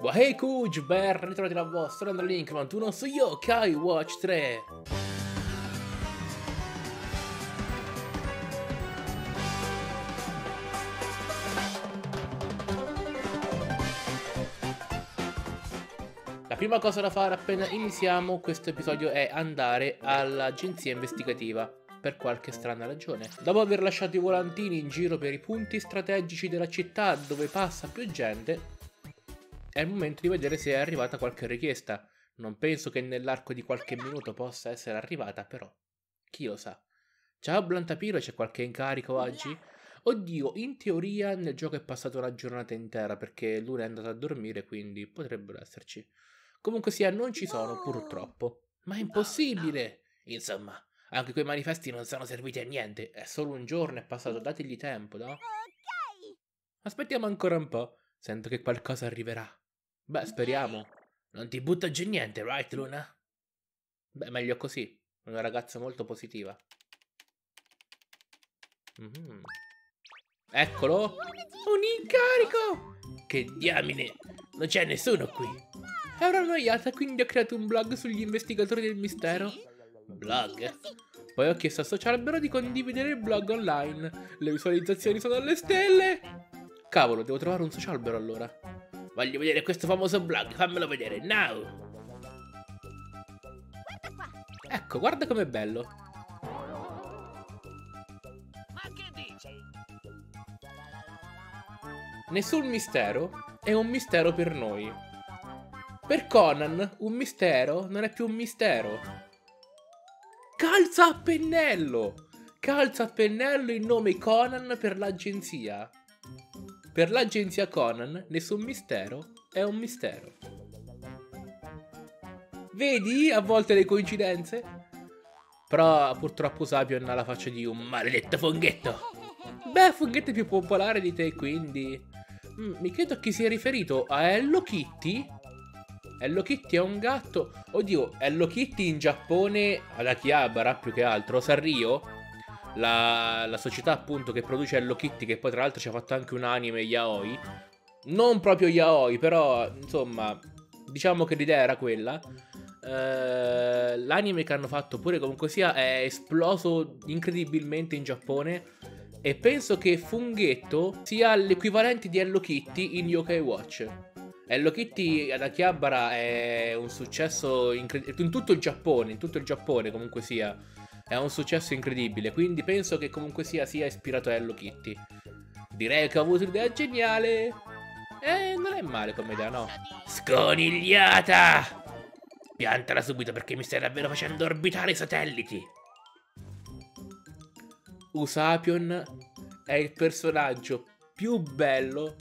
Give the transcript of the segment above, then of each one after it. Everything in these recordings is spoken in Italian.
Wahey Kuj, ben ritrovati la vostra AndreLink91 su Yokai Watch 3. La prima cosa da fare appena iniziamo questo episodio è andare all'agenzia investigativa, per qualche strana ragione. Dopo aver lasciato i volantini in giro per i punti strategici della città dove passa più gente, è il momento di vedere se è arrivata qualche richiesta. Non penso che nell'arco di qualche minuto possa essere arrivata, però chi lo sa. Ciao Blantapiro, c'è qualche incarico oggi? Oddio, in teoria nel gioco è passata una giornata intera perché Luna è andata a dormire, quindi potrebbero esserci. Comunque sia, non ci sono purtroppo. Ma è impossibile! Insomma, anche quei manifesti non sono serviti a niente. È solo un giorno è passato, dategli tempo, no? Aspettiamo ancora un po'. Sento che qualcosa arriverà. Beh, speriamo. Non ti butta giù niente, right Luna? Beh, meglio così. Una ragazza molto positiva. Eccolo! Un incarico! Che diamine! Non c'è nessuno qui. Ero annoiata, quindi ho creato un blog sugli investigatori del mistero. Blog? Poi ho chiesto a Socialbero di condividere il blog online. Le visualizzazioni sono alle stelle! Cavolo, devo trovare un socialbero allora. Voglio vedere questo famoso blog, fammelo vedere, now! Ecco, guarda com'è bello. Ma che dici? Nessun mistero è un mistero per noi. Per Conan, un mistero non è più un mistero. Calza a pennello! Calza a pennello il nome Conan per l'agenzia. Per l'agenzia Conan, nessun mistero è un mistero. Vedi, a volte le coincidenze? Però purtroppo Usapyon ha la faccia di un maledetto funghetto. Beh, funghetto è più popolare di te, quindi... mi chiedo a chi sia riferito, a Hello Kitty? Hello Kitty è un gatto... Oddio, Hello Kitty in Giappone, ad Akihabara più che altro, Sanrio... La società appunto che produce Hello Kitty, che poi tra l'altro ci ha fatto anche un anime yaoi. Non proprio yaoi, però insomma, diciamo che l'idea era quella. L'anime che hanno fatto pure comunque sia è esploso incredibilmente in Giappone, e penso che Funghetto sia l'equivalente di Hello Kitty in Yokai Watch. Hello Kitty ad Akihabara è un successo in tutto il Giappone, comunque sia. È un successo incredibile, quindi penso che comunque sia ispirato a Hello Kitty. Direi che ho avuto un'idea geniale. Non è male come idea, no? Sconigliata! Piantala subito perché mi stai davvero facendo orbitare i satelliti. Usapyon è il personaggio più bello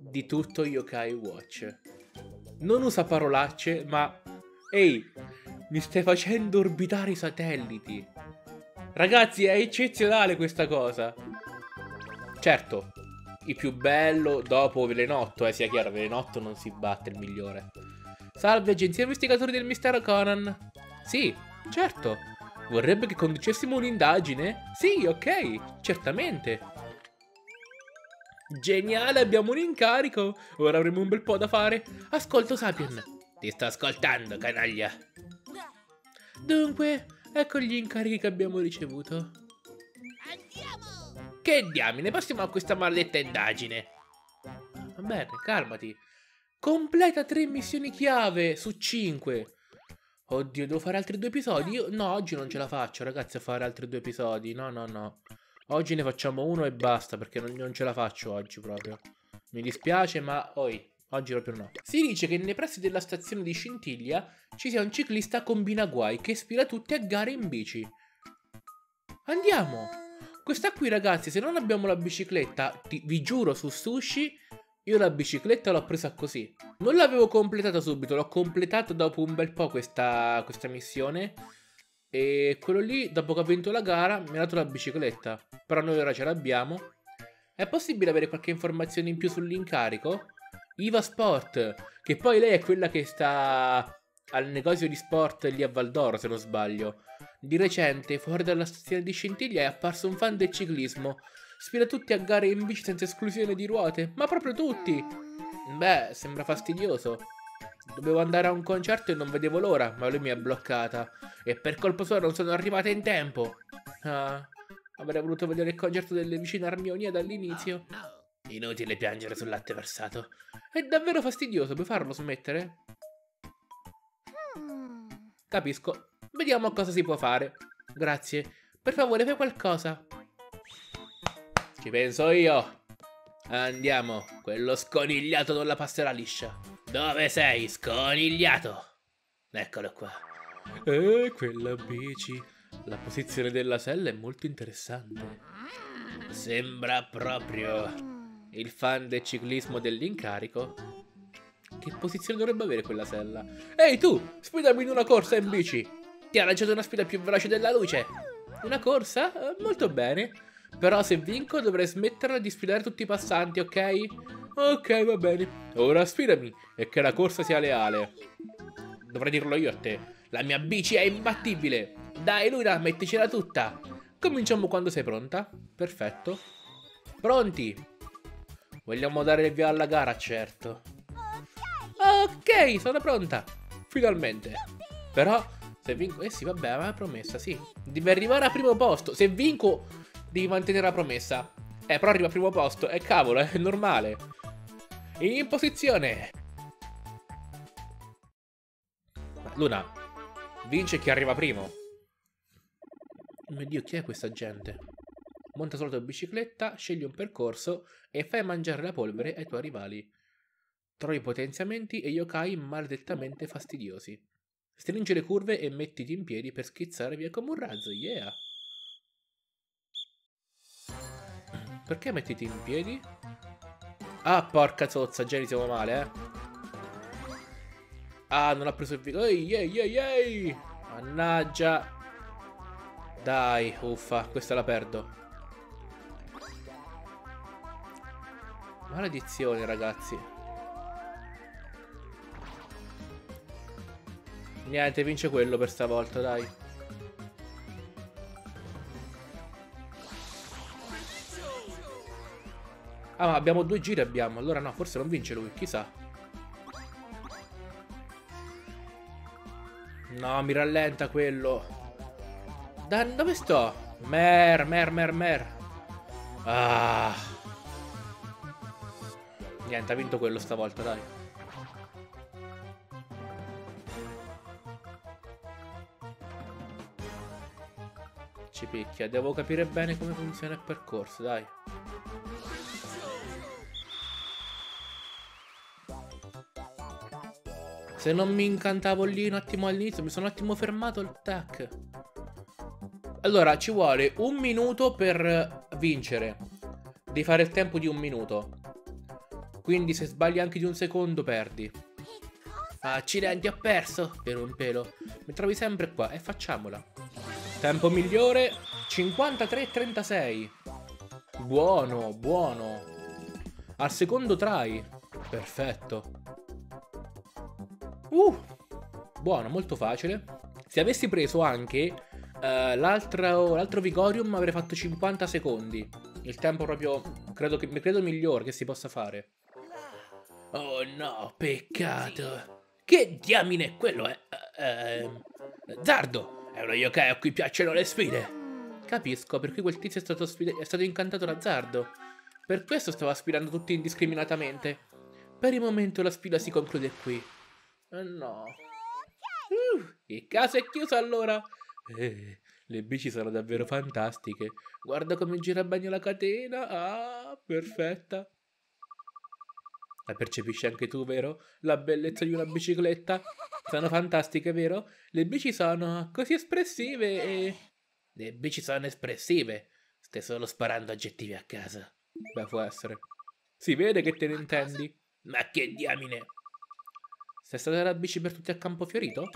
di tutto Yokai Watch. Non usa parolacce, ma... ehi! Mi stai facendo orbitare i satelliti. Ragazzi, è eccezionale questa cosa. Certo, il più bello dopo Velenotto, sia chiaro, Velenotto non si batte, il migliore. Salve agenzia investigatori del mistero Conan. Sì, certo. Vorrebbe che conducessimo un'indagine? Sì, ok, certamente. Geniale, abbiamo un incarico. Ora avremo un bel po' da fare. Ascolto Sapien. Ti sto ascoltando, canaglia. Dunque, ecco gli incarichi che abbiamo ricevuto. Andiamo! Che diamine, passiamo a questa maledetta indagine. Va bene, calmati. Completa 3 missioni chiave su 5. Oddio, devo fare altri 2 episodi? No, oggi non ce la faccio, ragazzi, a fare altri 2 episodi. No. Oggi ne facciamo uno e basta, perché non ce la faccio oggi proprio. Mi dispiace, ma... oi. Oggi proprio no. Si dice che nei pressi della stazione di Scintiglia ci sia un ciclista combina guai che ispira tutti a gare in bici. Andiamo! Questa qui, ragazzi, se non abbiamo la bicicletta, vi giuro su Sushi, io la bicicletta l'ho presa così. Non l'avevo completata subito, l'ho completata dopo un bel po' questa missione. E quello lì, dopo che ha vinto la gara, mi ha dato la bicicletta. Però noi ora ce l'abbiamo. È possibile avere qualche informazione in più sull'incarico? Iva Sport, che poi lei è quella che sta al negozio di sport lì a Valdoro, se non sbaglio. Di recente, fuori dalla stazione di Scintiglia è apparso un fan del ciclismo. Sfida tutti a gare in bici senza esclusione di ruote, ma proprio tutti! Beh, sembra fastidioso. Dovevo andare a un concerto e non vedevo l'ora, ma lui mi ha bloccata. E per colpa sua non sono arrivata in tempo. Ah, avrei voluto vedere il concerto delle vicine Armonia dall'inizio. Inutile piangere sul latte versato. È davvero fastidioso, puoi farlo smettere? Capisco. Vediamo cosa si può fare. Grazie. Per favore, fai qualcosa. Ci penso io. Andiamo. Quello sconigliato non la passerà liscia. Dove sei, sconigliato? Eccolo qua. Quella bici. La posizione della sella è molto interessante. Sembra proprio il fan del ciclismo dell'incarico. Che posizione dovrebbe avere quella sella? Ehi tu, sfidami in una corsa in bici. Ti ha lanciato una sfida più veloce della luce. Una corsa? Molto bene. Però se vinco dovrei smetterla di sfidare tutti i passanti, ok? Ok, va bene. Ora sfidami e che la corsa sia leale. Dovrei dirlo io a te. La mia bici è imbattibile. Dai Luna, metticela tutta. Cominciamo quando sei pronta. Perfetto. Pronti? Vogliamo dare il via alla gara, certo. Ok, sono pronta. Finalmente. Però se vinco... Eh sì, vabbè, aveva la promessa, sì. Devi arrivare al primo posto. Se vinco... Devi mantenere la promessa. Però arriva al primo posto. Cavolo, è normale. In posizione. Luna, vince chi arriva primo. Mio Dio, chi è questa gente? Monta sulla tua bicicletta, scegli un percorso e fai mangiare la polvere ai tuoi rivali. Trovi potenziamenti e yokai maledettamente fastidiosi. Stringi le curve e mettiti in piedi per schizzare via come un razzo. Yeah! Perché mettiti in piedi? Ah, porca zozza, già iniziamo male, Ah, non ha preso il video. Ehi, ehi, ehi, ehi! Mannaggia! Dai, uffa, questa la perdo. Maledizione, ragazzi. Niente, vince quello per stavolta, dai. Ah, ma abbiamo due giri, allora no, forse non vince lui, chissà. No, mi rallenta quello. Da dove sto? Mer. Ah. Niente, ha vinto quello stavolta, dai. Ci picchia, devo capire bene come funziona il percorso, dai. Se non mi incantavo lì un attimo all'inizio, mi sono un attimo fermato al tac. Allora, ci vuole un minuto per vincere. Devi fare il tempo di un minuto. Quindi se sbagli anche di un secondo perdi. Accidenti, ho perso per un pelo. Mi trovi sempre qua e facciamola. Tempo migliore 53,36. Buono, buono. Al secondo try. Perfetto. Buono, molto facile. Se avessi preso anche l'altro Vigorium avrei fatto 50 secondi. Il tempo proprio, credo migliore che si possa fare. Oh no, peccato. Che diamine quello è? Zardo, è uno yokai a cui piacciono le sfide. Capisco, per cui quel tizio è stato incantato da Zardo. Per questo stava sfidando tutti indiscriminatamente. Per il momento la sfida si conclude qui. No. Il caso è chiuso allora. Le bici sono davvero fantastiche. Guarda come gira bene la catena. Ah, perfetta. La percepisci anche tu, vero? La bellezza di una bicicletta. Sono fantastiche, vero? Le bici sono così espressive e... Le bici sono espressive. Stai solo sparando aggettivi a casa. Beh, può essere. Si vede che te ne intendi. Ma che diamine. Sei stata la bici per tutti a Campofiorito?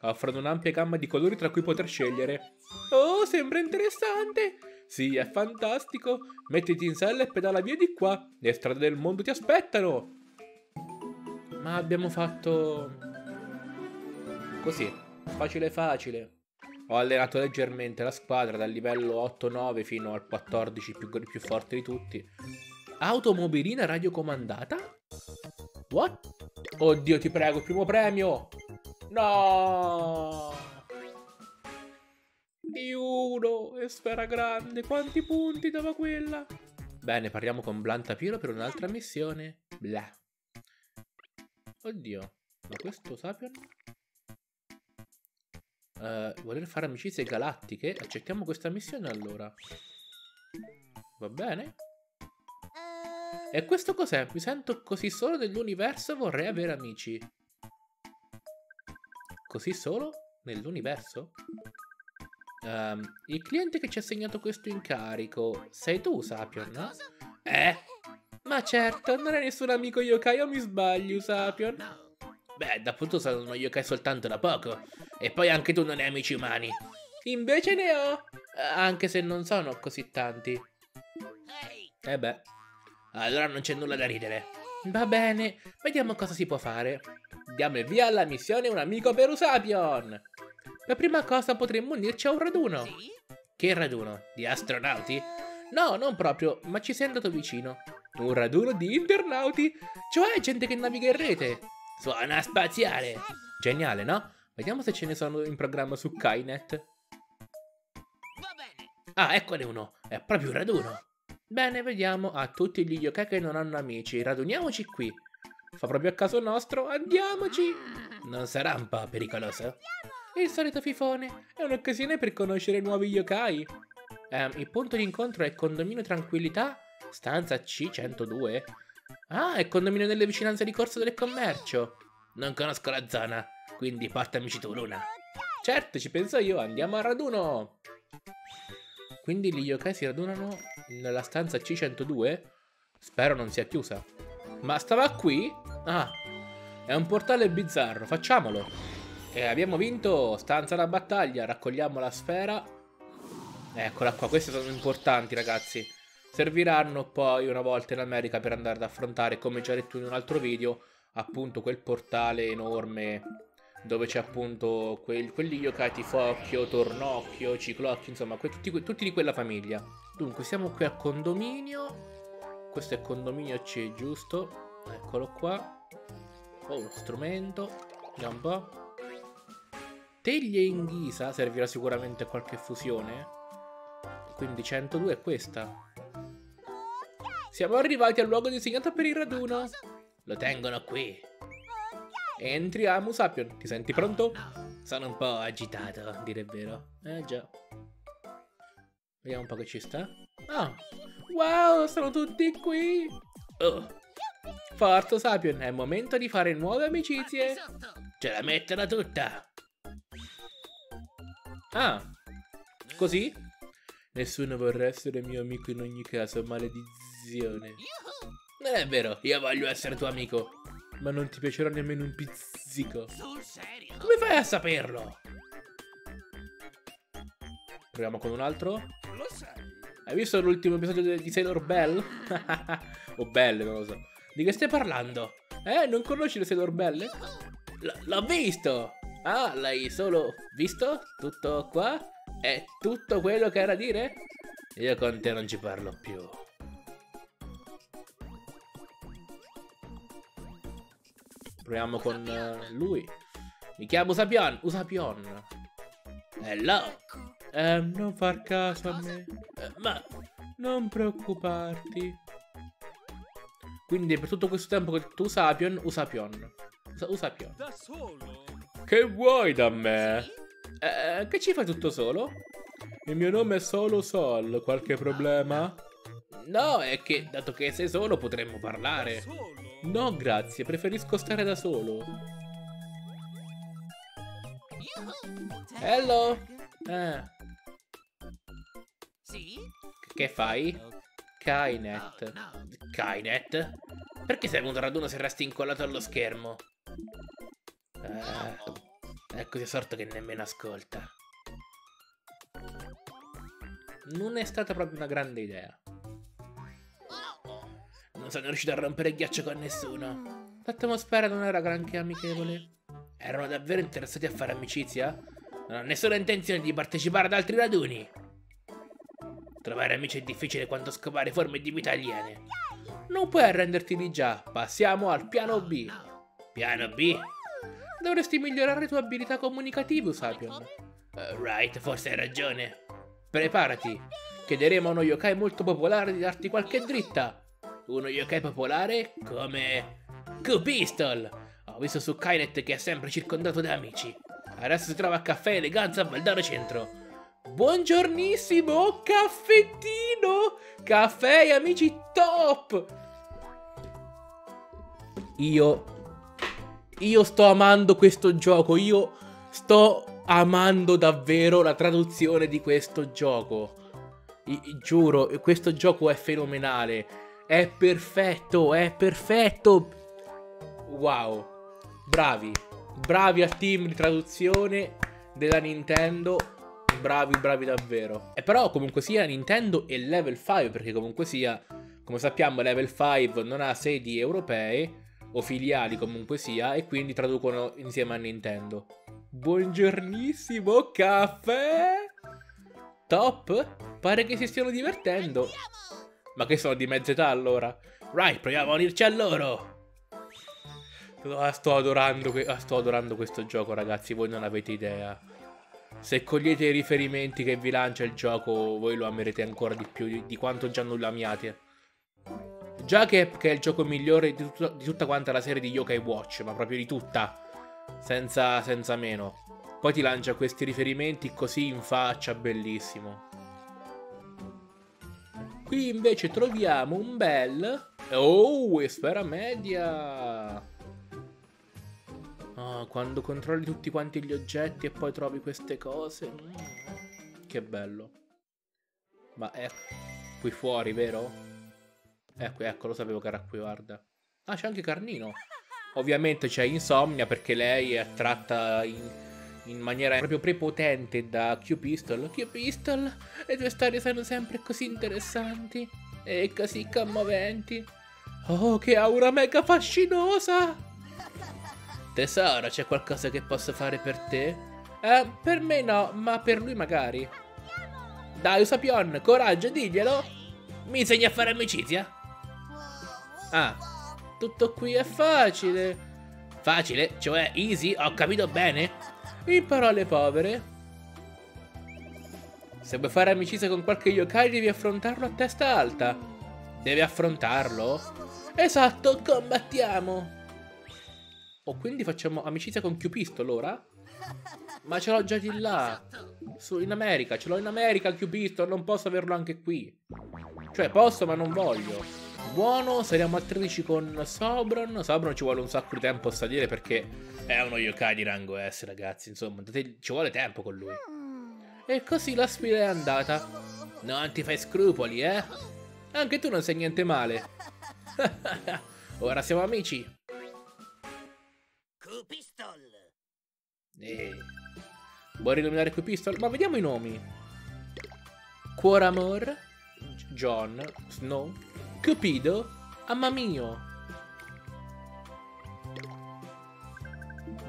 Offrono un'ampia gamma di colori tra cui poter scegliere. Oh, sembra interessante! Sì, è fantastico! Mettiti in sella e pedala via di qua! Le strade del mondo ti aspettano! Ma abbiamo fatto... Così, facile facile. Ho allenato leggermente la squadra dal livello 8-9 fino al 14, più forte di tutti. Automobilina radiocomandata? What? Oddio, ti prego, il primo premio! No! Di uno! E sfera grande! Quanti punti dava quella? Bene, parliamo con Blantapiro per un'altra missione. Blah. Oddio, ma questo Usapyon? Voler fare amicizie galattiche? Accettiamo questa missione allora. Va bene? E questo cos'è? Mi sento così solo nell'universo, vorrei avere amici. Così solo? Nell'universo? Il cliente che ci ha assegnato questo incarico sei tu, Usapyon, no? Ma certo, non è nessun amico yokai, o mi sbaglio, Usapyon? Beh, dappunto sono uno yokai soltanto da poco. E poi anche tu non hai amici umani. Invece ne ho, anche se non sono così tanti. Eh beh, allora non c'è nulla da ridere. Va bene, vediamo cosa si può fare. Diamo il via alla missione Un amico per Usapyon. Per prima cosa potremmo unirci a un raduno. Che raduno? Di astronauti? No, non proprio, ma ci sei andato vicino. Un raduno di internauti, cioè gente che naviga in rete. Suona spaziale. Geniale, no? Vediamo se ce ne sono in programma su Kinet. Ah, eccone uno, è proprio un raduno. Bene, vediamo a tutti gli yokai che non hanno amici. Raduniamoci qui. Fa proprio a caso nostro, andiamoci. Non sarà un po' pericoloso? Il solito fifone, è un'occasione per conoscere nuovi yokai. Il punto di incontro è condominio Tranquillità, stanza C102. Ah, è condominio nelle vicinanze di corso del commercio. Non conosco la zona, quindi portamici tu, Luna. Certo, ci penso io, andiamo al raduno. Quindi gli yokai si radunano nella stanza C102? Spero non sia chiusa. Ma stava qui? Ah, è un portale bizzarro, facciamolo. E abbiamo vinto, stanza da battaglia, raccogliamo la sfera. Eccola qua, queste sono importanti, ragazzi. Serviranno poi una volta in America per andare ad affrontare, come già detto in un altro video, appunto quel portale enorme dove c'è appunto quelli yokai tifocchio, tornocchio, ciclocchio, insomma tutti di quella famiglia. Dunque siamo qui al condominio, questo è condominio C, giusto? Eccolo qua. Oh, uno strumento, vediamo un po'. Teglie in ghisa, servirà sicuramente a qualche fusione. Quindi 102 è questa. Siamo arrivati al luogo disegnato per il raduno. Lo tengono qui. Entriamo, Usapyon. Ti senti pronto? Sono un po' agitato, a dire il vero. Già. Vediamo un po' che ci sta. Ah! Wow, sono tutti qui! Oh. Forza, Usapyon, è il momento di fare nuove amicizie. Ce la metterà tutta. Ah! Così? Nessuno vorrà essere mio amico in ogni caso, maledizione. Non è vero, io voglio essere tuo amico. Ma non ti piacerà nemmeno un pizzico. Sul serio? Come fai a saperlo? Proviamo con un altro. Lo sai. Hai visto l'ultimo episodio di Sailor Bell? O Belle, non lo so. Di che stai parlando? Non conosci le Sailor Belle? L'ho visto. Ah, l'hai solo visto? Tutto qua? È tutto quello che era a dire? Io con te non ci parlo più. Proviamo con lui. Mi chiamo Usapyon. Usapyon. Hello. Non far caso a me. Ma non preoccuparti. Quindi per tutto questo tempo che tu Usapyon. Da solo? Che vuoi da me? Che ci fai tutto solo? Il mio nome è Solo Sol. Qualche problema? No, è che dato che sei solo potremmo parlare. Da solo? No, grazie, preferisco stare da solo. Hello! Sì? Che fai? Kinet. Kinet? Perché sei venuto a raduno se resti incollato allo schermo? È così sorto che nemmeno ascolta. Non è stata proprio una grande idea. Non sono riuscito a rompere il ghiaccio con nessuno. L'atmosfera non era granché amichevole. Erano davvero interessati a fare amicizia? Non ho nessuna intenzione di partecipare ad altri raduni. Trovare amici è difficile quanto scovare forme di vita aliene. Non puoi arrenderti lì già, passiamo al piano B. Piano B? Dovresti migliorare le tue abilità comunicative, Usapyon. Right, forse hai ragione. Preparati, chiederemo a uno yokai molto popolare di darti qualche dritta. Uno yokai popolare come... Go Pistol! Ho visto su Kinet che è sempre circondato da amici. Adesso si trova a Caffè Eleganza a Valdarno Centro. Buongiornissimo, caffettino! Caffè e amici top! Io sto amando questo gioco, io sto amando davvero la traduzione di questo gioco. Giuro, questo gioco è fenomenale. È perfetto, è perfetto. Wow. Bravi. Bravi al team di traduzione della Nintendo. Bravi, bravi davvero. E però comunque sia Nintendo è level 5, perché comunque sia, come sappiamo, level 5 non ha sedi europee o filiali comunque sia, e quindi traducono insieme a Nintendo. Buongiornissimo, caffè! Top? Pare che si stiano divertendo. Ma che sono di mezza età allora? Right, proviamo a unirci a loro! Sto adorando questo gioco, ragazzi, voi non avete idea. Se cogliete i riferimenti che vi lancia il gioco, voi lo amerete ancora di più di quanto già non lo amiate. Già che è il gioco migliore di tutta quanta la serie di Yokai Watch, ma proprio di tutta, senza meno. Poi ti lancia questi riferimenti così in faccia, bellissimo. Qui invece troviamo un bel... Oh, sfera media! Oh, quando controlli tutti quanti gli oggetti e poi trovi queste cose... Che bello. Ma è qui fuori, vero? Ecco, ecco, lo sapevo che era qui, guarda. Ah, c'è anche Carnino. Ovviamente c'è Insomnia, perché lei è attratta in maniera proprio prepotente da Q Pistol. Q Pistol, le tue storie sono sempre così interessanti e così commoventi. Oh, che aura mega fascinosa! Tesoro, c'è qualcosa che posso fare per te? Per me no, ma per lui magari. Dai, Usapyon, coraggio, diglielo! Mi insegni a fare amicizia? Ah, tutto qui è facile. Facile? Cioè easy? Ho capito bene? In parole povere. Se vuoi fare amicizia con qualche yokai devi affrontarlo a testa alta. Devi affrontarlo? Esatto, combattiamo. Oh, quindi facciamo amicizia con Q Pistol ora? Ma ce l'ho già di là. In America, ce l'ho in America Q Pistol, non posso averlo anche qui. Cioè posso ma non voglio. Buono, saremo a 13 con Sobron. Sobron ci vuole un sacco di tempo a salire perché è uno yokai di rango S, ragazzi. Insomma, ci vuole tempo con lui. E così la sfida è andata. Non ti fai scrupoli, eh? Anche tu non sei niente male. Ora siamo amici. Q Pistol. Vuoi rinominare Q Pistol? Ma vediamo i nomi. Cuoramor, John Snow, Cupido, Amma mio.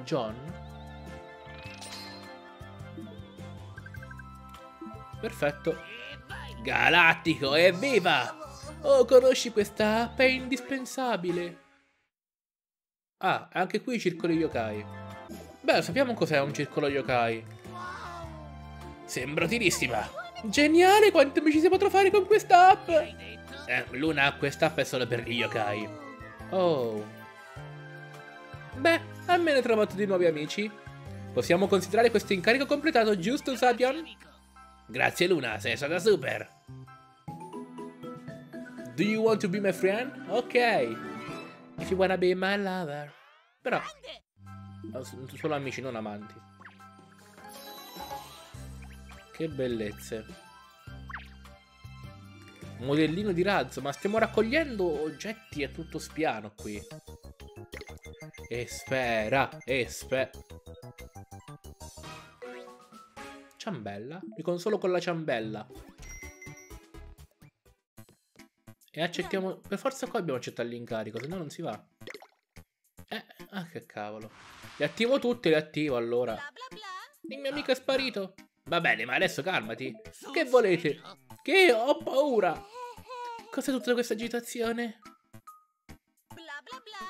John. Perfetto. Galattico, evviva! Oh, conosci questa app? È indispensabile. Ah, anche qui circolo yokai. Beh, sappiamo cos'è un circolo yokai. Sembra utilissima. Geniale, quanto mi ci si potrà fare con questa app? Luna, questa app è solo per gli yokai. Oh. Beh, almeno ho trovato di nuovi amici. Possiamo considerare questo incarico completato, giusto, Usapyon? Grazie, Luna, sei stata super. Do you want to be my friend? Ok. If you wanna be my lover. Però solo amici, non amanti. Che bellezze. Modellino di razzo. Ma stiamo raccogliendo oggetti a tutto spiano qui. E sfera. Ciambella. Mi consolo con la ciambella. E accettiamo. Per forza qua dobbiamo accettare l'incarico, se no non si va. Ah, che cavolo. Le attivo allora. Il mio amico è sparito. Va bene, ma adesso calmati. Che volete? Che ho paura. Cos'è tutta questa agitazione?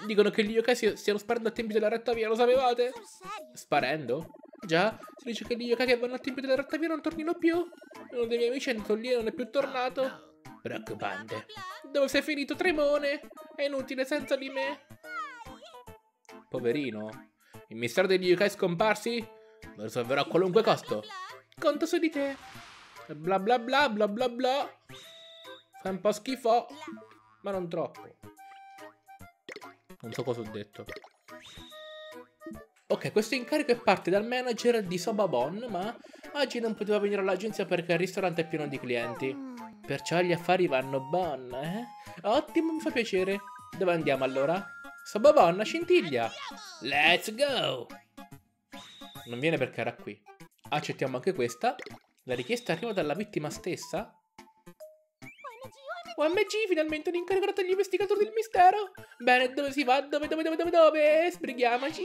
Dicono che gli yokai stiano sparando a tempi della retta via, lo sapevate? Sparendo? Già, si dice che gli yokai che vanno a tempi della retta via non tornino più. Uno dei miei amici è andato lì e non è più tornato. Preoccupante. Dove sei finito, Tremone? È inutile senza di me. Poverino. Il mistero degli yokai scomparsi? Lo risolverò a qualunque costo. Conto su di te. Bla bla bla bla bla bla. Fa un po' schifo, ma non troppo. Non so cosa ho detto. Ok, questo incarico è parte dal manager di Sobabon, ma oggi non poteva venire all'agenzia perché il ristorante è pieno di clienti. Perciò gli affari vanno bon, eh? Ottimo, mi fa piacere. Dove andiamo allora? Sobabon a Scintiglia. Let's go! Non viene perché era qui. Accettiamo anche questa. La richiesta arriva dalla vittima stessa? OMG, finalmente un incarico dagli investigatori del mistero! Bene, dove si va? Dove? Sbrighiamoci!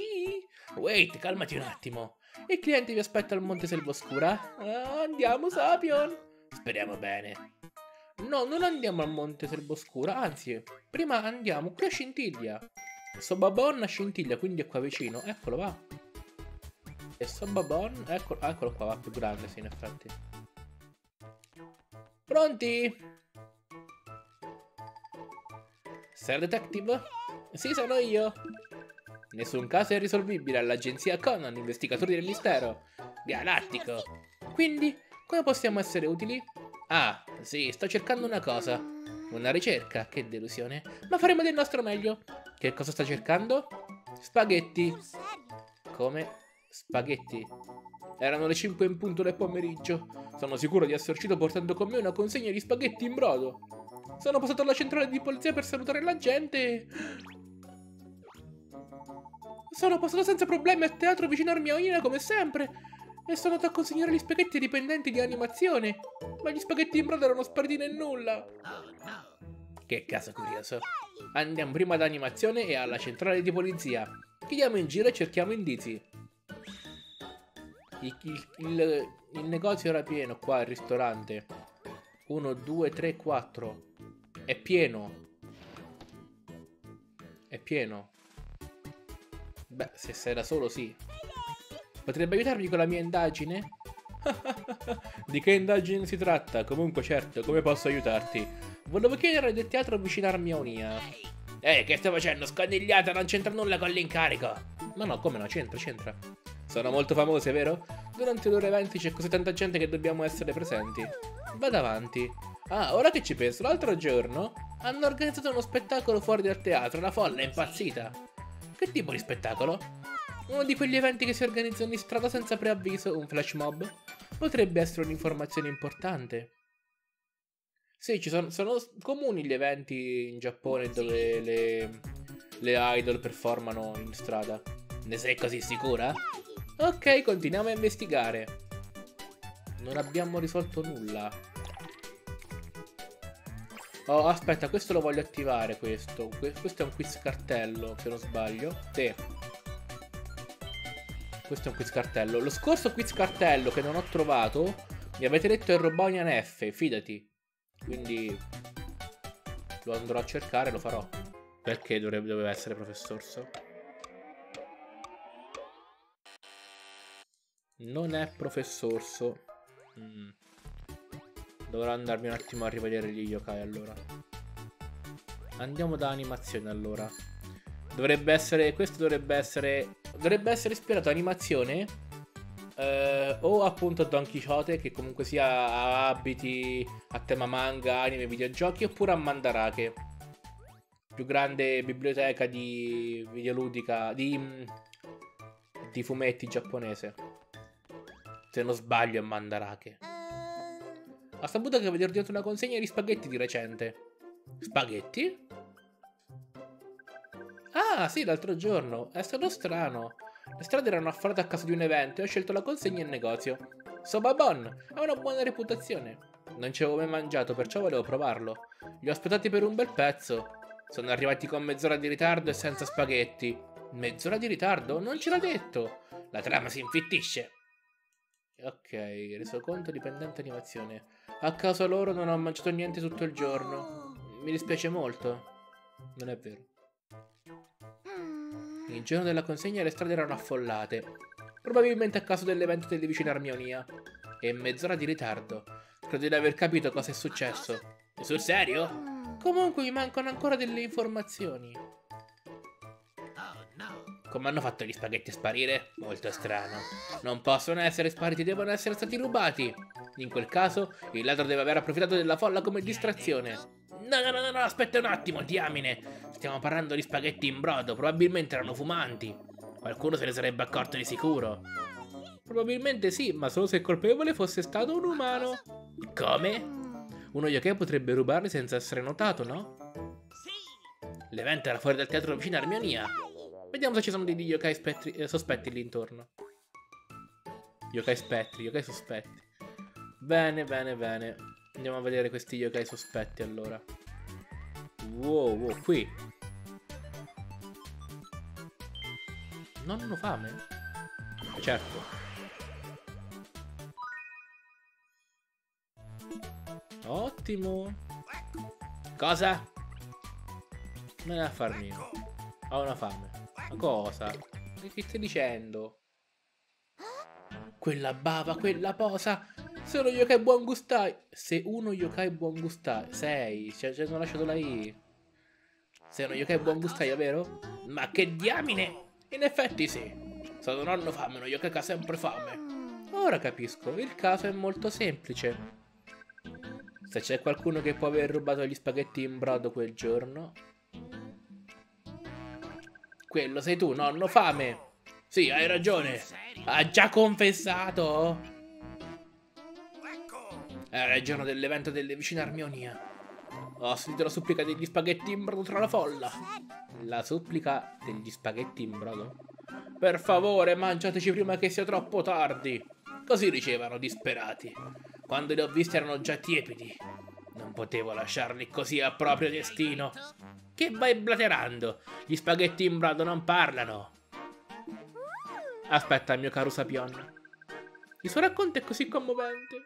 Wait, calmati un attimo. Il cliente vi aspetta al Monte Selvoscura? Ah, andiamo, Usapyon! Speriamo bene. No, non andiamo al Monte Selvoscura, anzi, prima andiamo qui a Scintiglia. Sobabon a Scintiglia, quindi è qua vicino. Eccolo, va. E Sobabon, eccolo, eccolo qua, va più grande, sì, in effetti. Pronti? Sir Detective? Sì, sono io. Nessun caso è risolvibile all'agenzia Conan, investigatori del mistero. Galattico. Quindi, come possiamo essere utili? Ah, sì, sto cercando una cosa. Una ricerca, che delusione. Ma faremo del nostro meglio. Che cosa sta cercando? Spaghetti. Come? Spaghetti? Erano le 5 in punto del pomeriggio. Sono sicuro di essere uscito portando con me una consegna di spaghetti in brodo. Sono passato alla centrale di polizia per salutare la gente. Sono passato senza problemi al teatro vicino a Armonia come sempre. E sono andato a consegnare gli spaghetti ai dipendenti di animazione. Ma gli spaghetti in brodo erano spariti nel nulla. Che caso curioso. Andiamo prima ad animazione e alla centrale di polizia. Chiediamo in giro e cerchiamo indizi. Il negozio era pieno qua, il ristorante. 1, 2, 3, 4. È pieno. È pieno. Beh, se sei da solo sì. Potrebbe aiutarmi con la mia indagine? Di che indagine si tratta? Comunque certo, come posso aiutarti? Volevo chiedere del teatro vicino a Armonia. Ehi, che stai facendo? Scondigliata, non c'entra nulla con l'incarico. Ma no, come no? C'entra, c'entra. Sono molto famose, vero? Durante le ore 20 c'è così tanta gente che dobbiamo essere presenti. Vado avanti. Ah, ora che ci penso, l'altro giorno hanno organizzato uno spettacolo fuori dal teatro, una folla impazzita. Che tipo di spettacolo? Uno di quegli eventi che si organizzano in strada senza preavviso, un flash mob. Potrebbe essere un'informazione importante. Sì, ci sono comuni gli eventi in Giappone dove le idol performano in strada. Ne sei così sicura? Ok, continuiamo a investigare. Non abbiamo risolto nulla. Oh, aspetta, questo lo voglio attivare, questo è un quiz cartello, se non sbaglio. Sì. Questo è un quiz cartello. Lo scorso quiz cartello che non ho trovato, mi avete detto è Robonian F, fidati. Quindi lo andrò a cercare, lo farò. Perché doveva essere professor So? Non è professor So. Dovrò andarmi un attimo a rivedere gli yokai allora. Andiamo da animazione allora. Dovrebbe essere... questo dovrebbe essere... dovrebbe essere ispirato a animazione o appunto a Don Quixote, che comunque sia a abiti, a tema manga, anime, videogiochi, oppure a Mandarake. Più grande biblioteca di videoludica di fumetti giapponese. Se non sbaglio è Mandarake. Ho saputo che avete ordinato una consegna di spaghetti di recente. Spaghetti? Ah, sì, l'altro giorno. È stato strano. Le strade erano affollate a causa di un evento e ho scelto la consegna in negozio. Sobabon ha una buona reputazione. Non ci avevo mai mangiato, perciò volevo provarlo. Li ho aspettati per un bel pezzo. Sono arrivati con mezz'ora di ritardo e senza spaghetti. Mezz'ora di ritardo? Non ce l'ha detto. La trama si infittisce. Ok, resoconto dipendente animazione. A causa loro non ho mangiato niente tutto il giorno. Mi dispiace molto. Non è vero. Il giorno della consegna le strade erano affollate, probabilmente a causa dell'evento delle vicine Armonia. E mezz'ora di ritardo. Credo di aver capito cosa è successo. Sul serio? Comunque mi mancano ancora delle informazioni. Come hanno fatto gli spaghetti a sparire? Molto strano. Non possono essere spariti, devono essere stati rubati. In quel caso, il ladro deve aver approfittato della folla come distrazione. No, aspetta un attimo, diamine. Stiamo parlando di spaghetti in brodo, probabilmente erano fumanti. Qualcuno se ne sarebbe accorto di sicuro. Probabilmente sì, ma solo se il colpevole fosse stato un umano. Come? Uno yokai potrebbe rubarli senza essere notato, no? Sì. L'evento era fuori dal teatro vicino a Armonia. Vediamo se ci sono degli yokai sospetti lì intorno. Yokai sospetti. Bene. Andiamo a vedere questi yokai sospetti allora. Wow, qui. Non hanno fame? Certo. Ottimo. Cosa? Non è affar mio. Ho una fame. Ma cosa? Che stai dicendo? Quella bava, quella posa. Se uno yokai buon gustai. Sei. Ci hanno lasciato la I. Sei uno yokai buon gustai, è vero? Ma che diamine! In effetti sì. Stato nonno fame, uno yokai che ha sempre fame. Ora capisco, il caso è molto semplice. Se c'è qualcuno che può aver rubato gli spaghetti in brodo quel giorno... Quello sei tu, nonno fame! Sì, hai ragione! Ha già confessato! Era il giorno dell'evento delle vicine Armonia. Ho sentito la supplica degli spaghetti in brodo tra la folla. La supplica degli spaghetti in brodo? Per favore, mangiateci prima che sia troppo tardi! Così dicevano, disperati. Quando li ho visti erano già tiepidi. Non potevo lasciarli così al proprio destino. Che vai blaterando? Gli spaghetti in brodo non parlano. Aspetta, mio caro Usapyon. Il suo racconto è così commovente.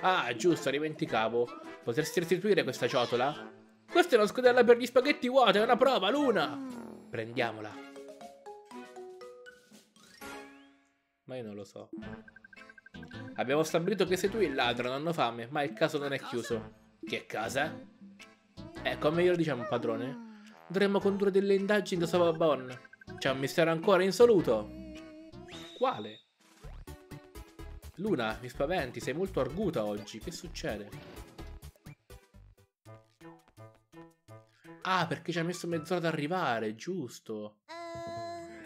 Ah, giusto, dimenticavo. Potresti restituire questa ciotola? Questa è una scodella per gli spaghetti vuota, è una prova, Luna. Prendiamola. Ma io non lo so. Abbiamo stabilito che sei tu il ladro, non ho fame, ma il caso non è chiuso. Che casa? Come glielo diciamo, padrone? Dovremmo condurre delle indagini da Sobabon. C'è un mistero ancora insoluto. Quale? Luna, mi spaventi, sei molto arguta oggi. Che succede? Ah, perché ci ha messo mezz'ora ad arrivare, giusto.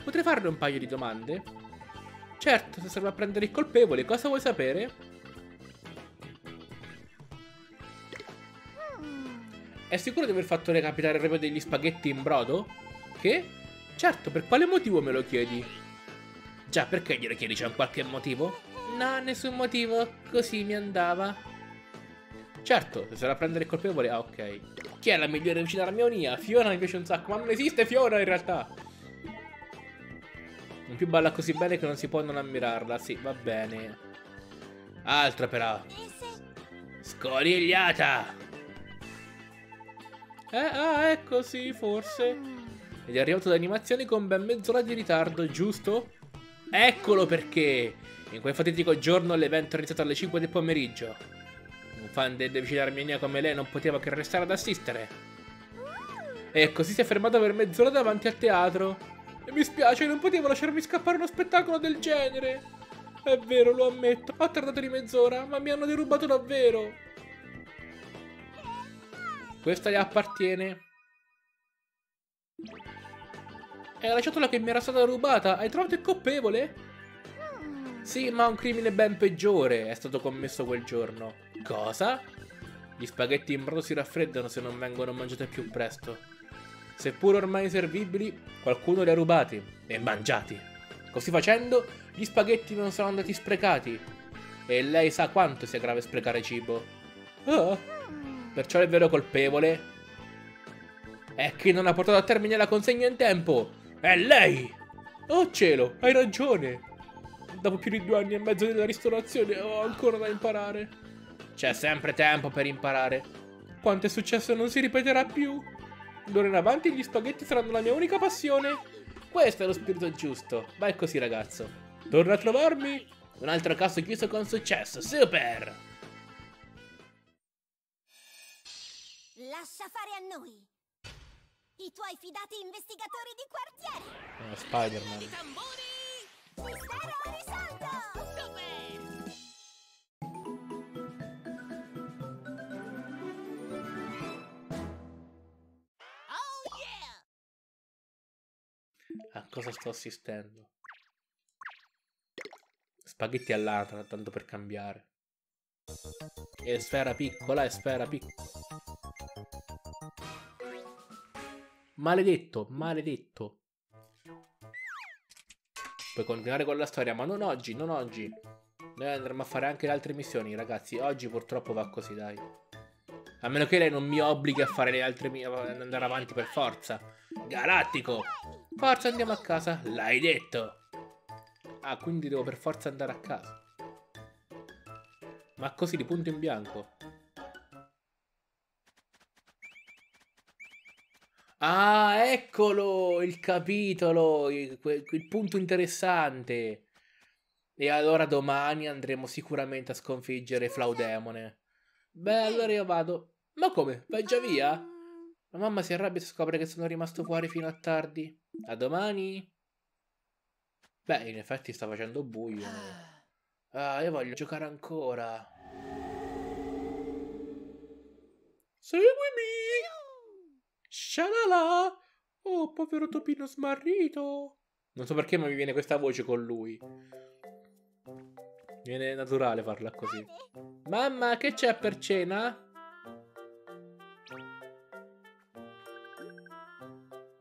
Potrei farle un paio di domande? Certo, se serve a prendere il colpevole, cosa vuoi sapere? È sicuro di aver fatto recapitare proprio degli spaghetti in brodo? Che? Certo, per quale motivo me lo chiedi? Già, perché glielo chiedi? C'è un qualche motivo? No, nessun motivo, così mi andava. Certo, se serve a prendere il colpevole, ah ok. Chi è la migliore vicina Armonia? Fiona mi piace un sacco, ma non esiste Fiona in realtà. Non più balla così bene che non si può non ammirarla. Sì, va bene. Altro però. Scorigliata. Ecco, sì, forse. Ed è arrivato da animazioni con ben mezz'ora di ritardo, giusto? Eccolo perché. In quel fatidico giorno l'evento è iniziato alle 5 del pomeriggio. Un fan delle vicine Armonia come lei non poteva che restare ad assistere. E così si è fermata per mezz'ora davanti al teatro. Mi spiace, non potevo lasciarmi scappare uno spettacolo del genere. È vero, lo ammetto. Ho tardato di mezz'ora, ma mi hanno derubato davvero. Questa gli appartiene. È la ciotola che mi era stata rubata. Hai trovato il colpevole? Sì, ma un crimine ben peggiore è stato commesso quel giorno. Cosa? Gli spaghetti in brodo si raffreddano se non vengono mangiati più presto. Seppur ormai servibili, qualcuno li ha rubati e mangiati. Così facendo, gli spaghetti non sono andati sprecati. E lei sa quanto sia grave sprecare cibo. Oh. Perciò il vero colpevole è chi non ha portato a termine la consegna in tempo. È lei! Oh cielo, hai ragione. Dopo più di 2 anni e mezzo della ristorazione ho ancora da imparare. C'è sempre tempo per imparare. Quanto è successo non si ripeterà più. D'ora in avanti gli spaghetti saranno la mia unica passione. Questo è lo spirito giusto. Ma è così, ragazzo. Torna a trovarmi. Un altro caso chiuso con successo. Super! Lascia fare a noi. I tuoi fidati investigatori di quartiere. Spider-Man. I tamburi. Mistero risolto. A cosa sto assistendo? Spaghetti all'anatra, tanto per cambiare. E sfera piccola, e sfera piccola. Maledetto, maledetto. Puoi continuare con la storia, ma non oggi, non oggi. Noi andremo a fare anche le altre missioni, ragazzi. Oggi purtroppo va così, dai. A meno che lei non mi obblighi a fare le altre ad andare avanti per forza. Galattico! Forza, andiamo a casa. L'hai detto! Ah, quindi devo per forza andare a casa. Ma così di punto in bianco. Ah, eccolo! Il capitolo! Il punto interessante. E allora domani andremo sicuramente a sconfiggere Flaudemone. Beh, allora io vado. Ma come? Vai già via? La mamma si arrabbia e scopre che sono rimasto fuori fino a tardi. A domani? Beh, in effetti sta facendo buio. Ah, io voglio giocare ancora. Seguimi! Shalala! Oh, povero topino smarrito. Non so perché, ma mi viene questa voce con lui. Viene naturale farla così. Mamma, che c'è per cena?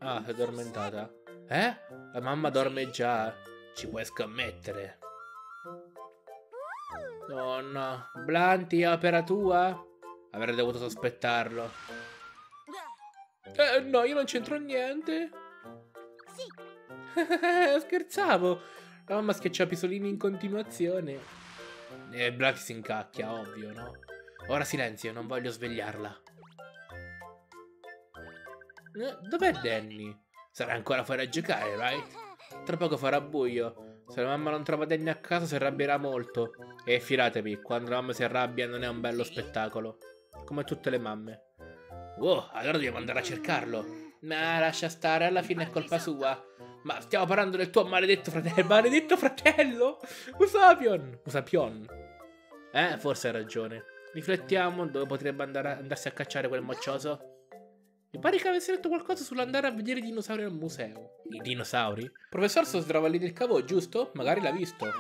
Ah, sei addormentata. Eh? La mamma dorme già. Ci puoi scommettere. Nonna, Blanti, opera tua? Avrei dovuto sospettarlo. No, io non c'entro niente. Sì. Scherzavo. La mamma schiaccia pisolini in continuazione. E Blanti si incacchia, ovvio, no? Ora silenzio, non voglio svegliarla. Dov'è Danny? Sarà ancora fuori a giocare, right? Tra poco farà buio. Se la mamma non trova Danny a casa si arrabbierà molto. E fidatevi, quando la mamma si arrabbia non è un bello spettacolo. Come tutte le mamme. Wow, allora dobbiamo andare a cercarlo. Ma lascia stare, alla fine è colpa sua. Ma stiamo parlando del tuo maledetto fratello. Maledetto fratello? Usapyon! Usapyon. Forse hai ragione. Riflettiamo dove potrebbe andarsi a cacciare quel moccioso. Mi pare che avessi detto qualcosa sull'andare a vedere i dinosauri al museo. I dinosauri? Il professor si trova lì nel cavo, giusto? Magari l'ha visto.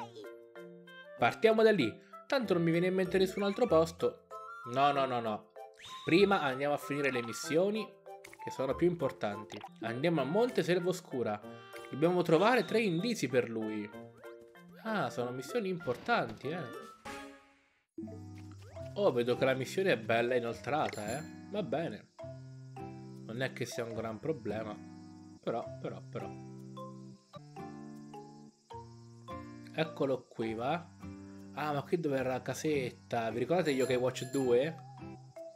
Partiamo da lì. Tanto non mi viene in mente nessun altro posto. No, no, no, no. Prima andiamo a finire le missioni, che sono più importanti. Andiamo a Monte Selvoscura. Dobbiamo trovare 3 indizi per lui. Ah, sono missioni importanti, Oh, vedo che la missione è bella inoltrata, Va bene. Non è che sia un gran problema. Però. Eccolo qui, va. Ah, ma qui dov'era la casetta? Vi ricordate Yokai Watch 2?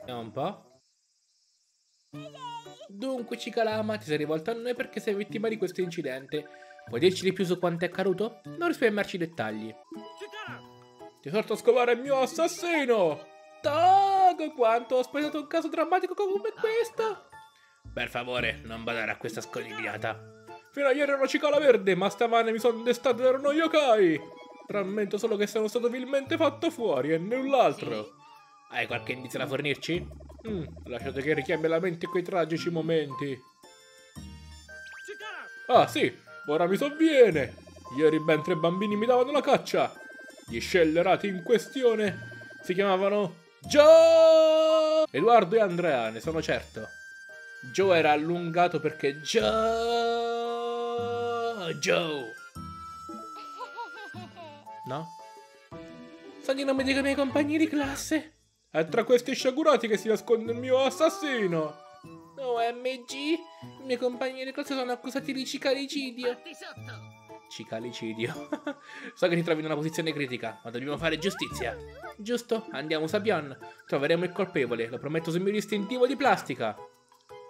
Vediamo un po'. Dunque, Cicalama, ti sei rivolto a noi perché sei vittima di questo incidente. Puoi dirci di più su quanto è accaduto? Non risparmiarci i dettagli. Ti porto a scovare il mio assassino! Togo, quanto ho spiegato un caso drammatico come questo! Per favore, non badare a questa scogligliata. Fino a ieri ero una cicala verde, ma stamane mi sono destato da uno yokai. Rammento solo che sono stato vilmente fatto fuori e null'altro. Sì. Hai qualche indizio da fornirci? Lasciate che richiami alla mente quei tragici momenti. Ah sì, ora mi sovviene. Ieri ben 3 bambini mi davano la caccia. Gli scellerati in questione si chiamavano Joe, Edoardo e Andrea, ne sono certo. Joe era allungato perché Joe. No? Sono i nomi dei miei compagni di classe. È tra questi sciagurati che si nasconde il mio assassino. OMG, i miei compagni di classe sono accusati di cicalicidio. Cicalicidio. So che ti trovi in una posizione critica, ma dobbiamo fare giustizia. Giusto, andiamo Sabian. Troveremo il colpevole, lo prometto sul mio distintivo di plastica.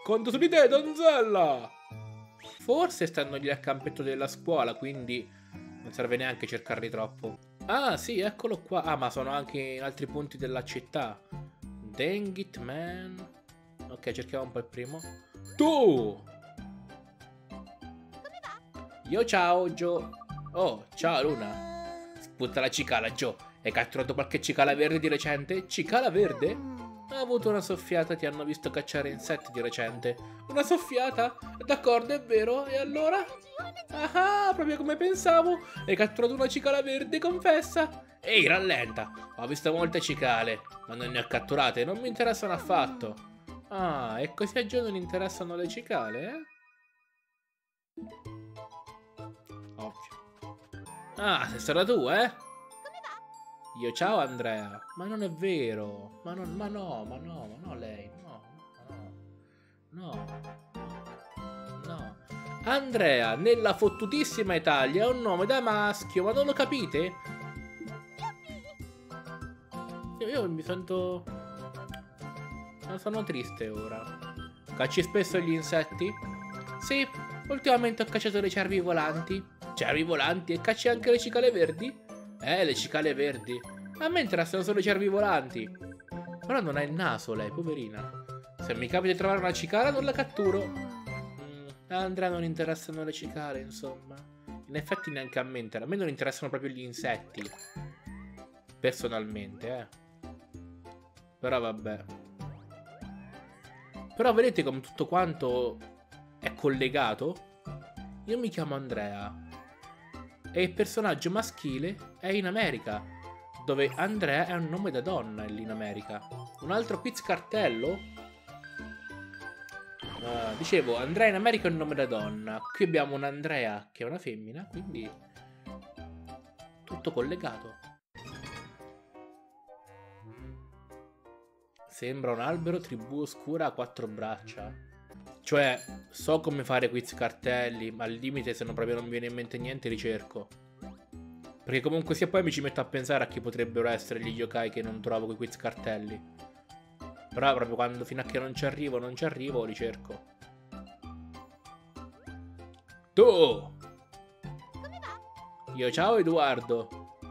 Conto su di te, donzella! Forse stanno lì al campetto della scuola, quindi non serve neanche cercarli troppo. Ah, sì, eccolo qua. Ah, ma sono anche in altri punti della città. Dang it, man. Ok, cerchiamo un po' il primo. Tu! Come va? Io ciao, Gio. Oh, ciao, Luna. Sputta la cicala, Gio. Hai catturato qualche cicala verde di recente? Cicala verde? Ha avuto una soffiata, ti hanno visto cacciare insetti di recente. Una soffiata? D'accordo, è vero. E allora? Ah, proprio come pensavo. Hai catturato una cicala verde, confessa. Ehi, rallenta. Ho visto molte cicale, ma non ne ho catturate. Non mi interessano affatto. Ah, e così a Gio non interessano le cicale, eh? Ovvio. Ah, sei stata tu, eh? Come va? Io ciao, Andrea. Ma non è vero. Ma no, lei. No. Andrea, nella fottutissima Italia, è un nome da maschio, ma non lo capite? Io mi sento... sono triste ora. Cacci spesso gli insetti? Sì, ultimamente ho cacciato le cervi volanti. Cervi volanti? E cacci anche le cicale verdi? Le cicale verdi. A me interessano solo i cervi volanti. Però non ha il naso lei, poverina. Se mi capita di trovare una cicala non la catturo. Andrea, non interessano le cicale, insomma. In effetti neanche a me interessano. A me non interessano proprio gli insetti. Personalmente, Però vabbè. Però vedete come tutto quanto è collegato? Io mi chiamo Andrea e il personaggio maschile è in America, dove Andrea è un nome da donna lì in America. Un altro quiz cartello? Dicevo, Andrea in America è un nome da donna. Qui abbiamo un Andrea che è una femmina, quindi tutto collegato. Sembra un albero, tribù oscura a 4 braccia. Cioè, so come fare quiz cartelli, ma al limite se non proprio non mi viene in mente niente ricerco. Perché comunque sia poi mi ci metto a pensare a chi potrebbero essere gli yokai che non trovo con i quiz cartelli. Però proprio quando fino a che non ci arrivo, ricerco. Tu! Come va? Io ciao Edoardo.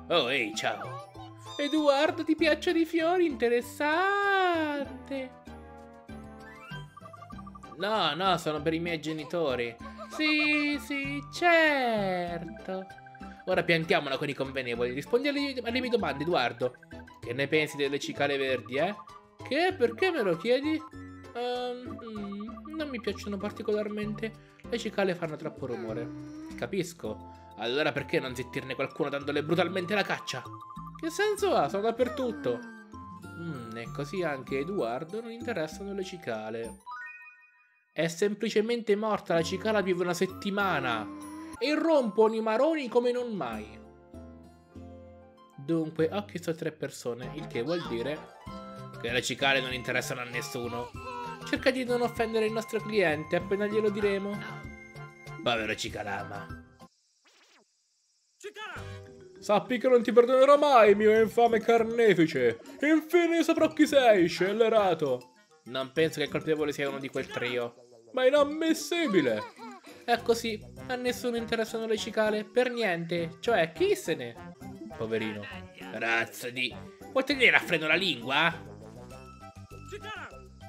Oh, ehi, ciao. Edoardo, ti piacciono i fiori? Interessante. No, sono per i miei genitori. Sì, certo. Ora piantiamola con i convenevoli. Rispondi alle mie domande, Edoardo. Che ne pensi delle cicale verdi, eh? Che? Perché me lo chiedi? Non mi piacciono particolarmente. Le cicale fanno troppo rumore. Capisco. Allora perché non zittirne qualcuno dandole brutalmente la caccia? Che senso ha? Sono dappertutto. E così anche Edoardo non interessano le cicale. È semplicemente morta, la cicala vive una settimana e rompono i maroni come non mai. Dunque ho chiesto 3 persone, il che vuol dire che le cicale non interessano a nessuno. Cerca di non offendere il nostro cliente, appena glielo diremo. Povero Cicalama. Sappi che non ti perdonerò mai, mio infame carnefice. Infine saprò chi sei, scellerato. Non penso che il colpevole sia uno di quel trio. Ma è inammissibile. È così, a nessuno interessano le cicale, per niente. Cioè, chi se ne? Poverino. Razza di... Puoi tenere a freno la lingua?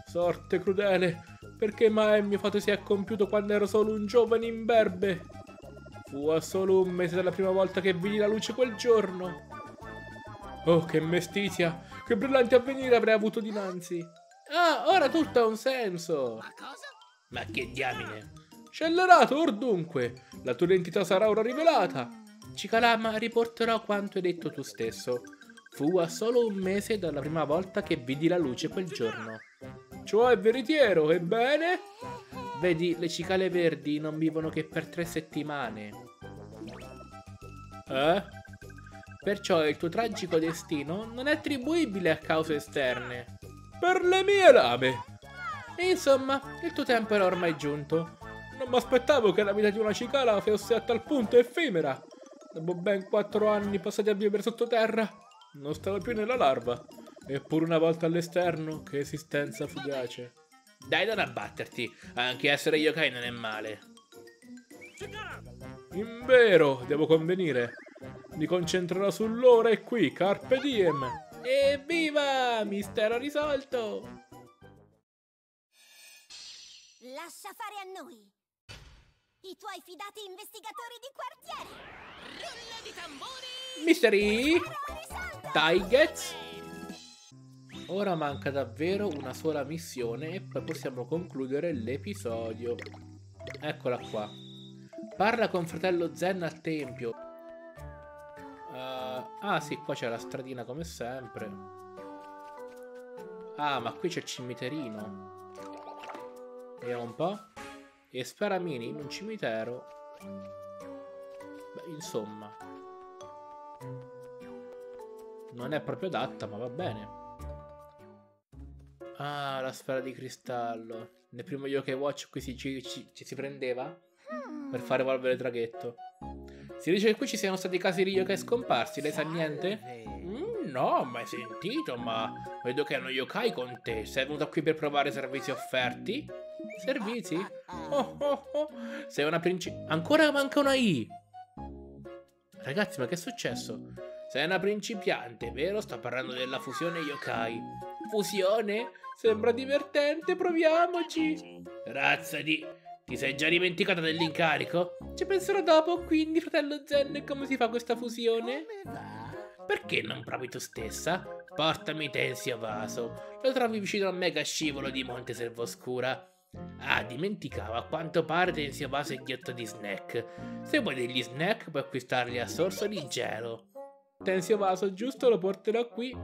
Sorte crudele. Perché mai mio fatto si è compiuto quando ero solo un giovane imberbe? Fu a solo un mese dalla prima volta che vidi la luce quel giorno. Oh, che mestizia! Che brillante avvenire avrei avuto dinanzi! Ah, ora tutto ha un senso! Ma cosa? Ma che diamine! Scellerato, or dunque! La tua identità sarà ora rivelata! Cicalama, riporterò quanto hai detto tu stesso. Fu a solo un mese dalla prima volta che vidi la luce quel giorno. Ciò è veritiero, ebbene? Vedi, le cicale verdi non vivono che per 3 settimane. Eh? Perciò il tuo tragico destino non è attribuibile a cause esterne. Per le mie lame! Insomma, il tuo tempo era ormai giunto. Non mi aspettavo che la vita di una cicala fosse a tal punto effimera. Dopo ben 4 anni passati a vivere sottoterra, non stavo più nella larva. Eppure una volta all'esterno, che esistenza fugace. Dai, non abbatterti. Anche essere yokai non è male. Invero, devo convenire. Mi concentrerò sull'ora e qui, carpe diem. Evviva! Mistero risolto! Lascia fare a noi! I tuoi fidati investigatori di quartiere! Rullo di tamburi! Mystery! Targets! Ora manca davvero una sola missione e poi possiamo concludere l'episodio. Eccola qua. Parla con fratello Zen al tempio. Ah sì, qua c'è la stradina come sempre. Ah, ma qui c'è il cimitero. Vediamo un po'. E sparamini in un cimitero. Beh, insomma, non è proprio adatta, ma va bene. Ah, la sfera di cristallo. Nel primo Yokai Watch qui ci si prendeva per far evolvere il traghetto. Si dice che qui ci siano stati casi di yokai scomparsi. Lei sa niente? No, mai sentito, ma vedo che hanno yokai con te. Sei venuta qui per provare servizi offerti? Servizi? Oh oh oh, sei una principessa. Ancora manca una I. Ragazzi, ma che è successo? Sei una principiante, vero? Sto parlando della fusione yokai. Fusione? Sembra divertente, proviamoci. Razza di... Ti sei già dimenticata dell'incarico? Ci penserò dopo, quindi, fratello Zen, come si fa questa fusione? Perché non provi tu stessa? Portami Tensio Vaso. Lo trovi vicino al mega scivolo di Monte Selvoscura. Ah, dimenticavo, a quanto pare Tensio Vaso è ghiotto di snack. Se vuoi degli snack puoi acquistarli a sorso di gelo. Tensio Vaso, giusto, lo porterò qui.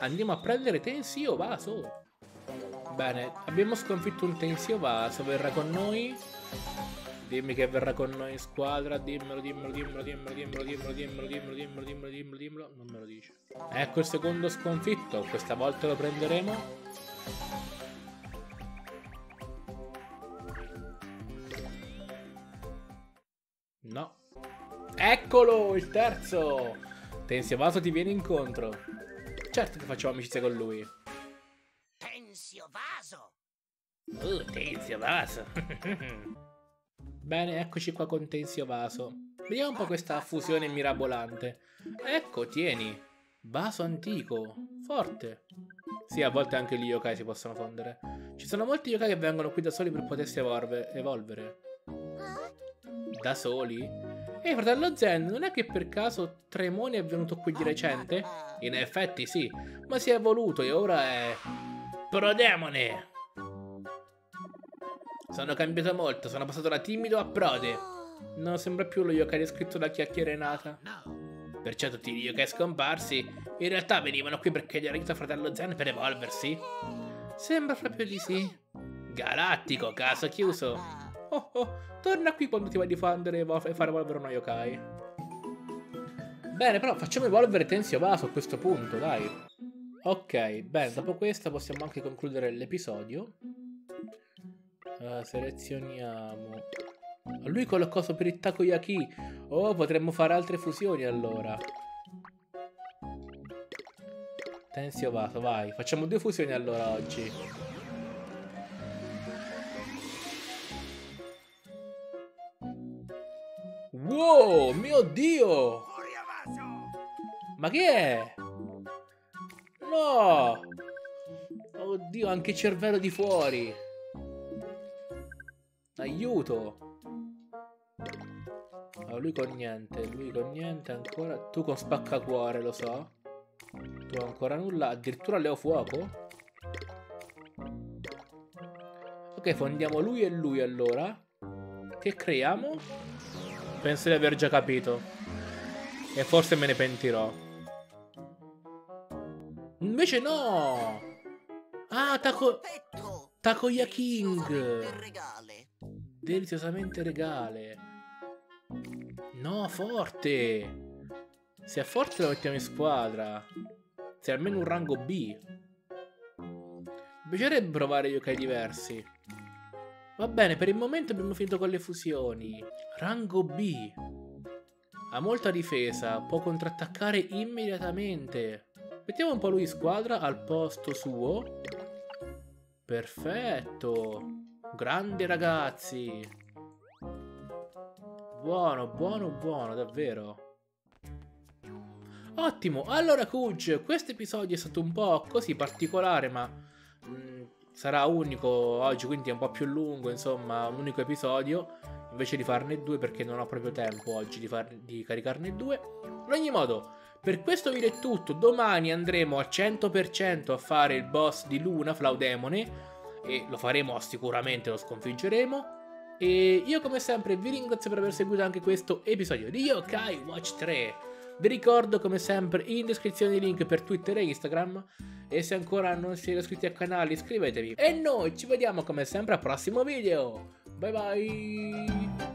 Andiamo a prendere Tensio Vaso. Bene, abbiamo sconfitto un Tensio Vaso, verrà con noi? Dimmi che verrà con noi in squadra, dimmelo. Non me lo dice. Ecco il secondo sconfitto, questa volta lo prenderemo. No. Eccolo, il terzo! Tensio Vaso ti viene incontro. Certo che facciamo amicizia con lui. Tensio Vaso! Tensio Vaso! Bene, eccoci qua con Tensio Vaso. Vediamo un po' questa fusione mirabolante. Ecco, tieni. Vaso antico. Forte. Sì, a volte anche gli yokai si possono fondere. Ci sono molti yokai che vengono qui da soli per potersi evolvere. Da soli? Ehi, fratello Zen, non è che per caso Tremone è venuto qui di recente? In effetti sì, ma si è evoluto e ora è... Prodemone! Sono cambiato molto, sono passato da timido a prode. Non sembra più lo yokai descritto da chiacchierenata. Perciò tutti gli yokai scomparsi in realtà venivano qui per chiedere aiuto a fratello Zen per evolversi? Sembra proprio di sì. Galattico, caso chiuso. Oh oh, torna qui quando ti vai a diffondere e far evolvere uno yokai. Bene, però facciamo evolvere Tensio Vaso a questo punto, dai. Ok, bene, dopo questo possiamo anche concludere l'episodio. Selezioniamo lui con lo coso per il takoyaki. Oh, potremmo fare altre fusioni allora. Tensio Vaso, vai. Facciamo due fusioni allora oggi. Wow, mio Dio! Ma che è? No! Oddio, anche il cervello di fuori. Aiuto! Oh, lui con niente ancora. Tu con spaccacuore, lo so. Tu ancora nulla, addirittura leo fuoco. Ok, fondiamo lui e lui allora. Che creiamo? Penso di aver già capito. E forse me ne pentirò. Invece no! Ah, Takoyaking! Deliziosamente regale. No, forte. Se è forte lo mettiamo in squadra. Se è almeno un rango B. Mi piacerebbe provare yokai diversi. Va bene, per il momento abbiamo finito con le fusioni. Rango B. Ha molta difesa. Può contrattaccare immediatamente. Mettiamo un po' lui in squadra al posto suo. Perfetto. Grandi ragazzi. Buono, buono, buono, davvero. Ottimo, allora Cuj, questo episodio è stato un po' così particolare, ma sarà unico oggi, quindi è un po' più lungo, insomma, un unico episodio, invece di farne due perché non ho proprio tempo oggi di caricarne due. In ogni modo, per questo video è tutto, domani andremo al 100% a fare il boss di Luna, Flaudemone, e lo faremo sicuramente, lo sconfiggeremo. E io come sempre vi ringrazio per aver seguito anche questo episodio di Yo-Kai Watch 3. Vi ricordo come sempre in descrizione i link per Twitter e Instagram, e se ancora non siete iscritti al canale iscrivetevi. E noi ci vediamo come sempre al prossimo video. Bye bye.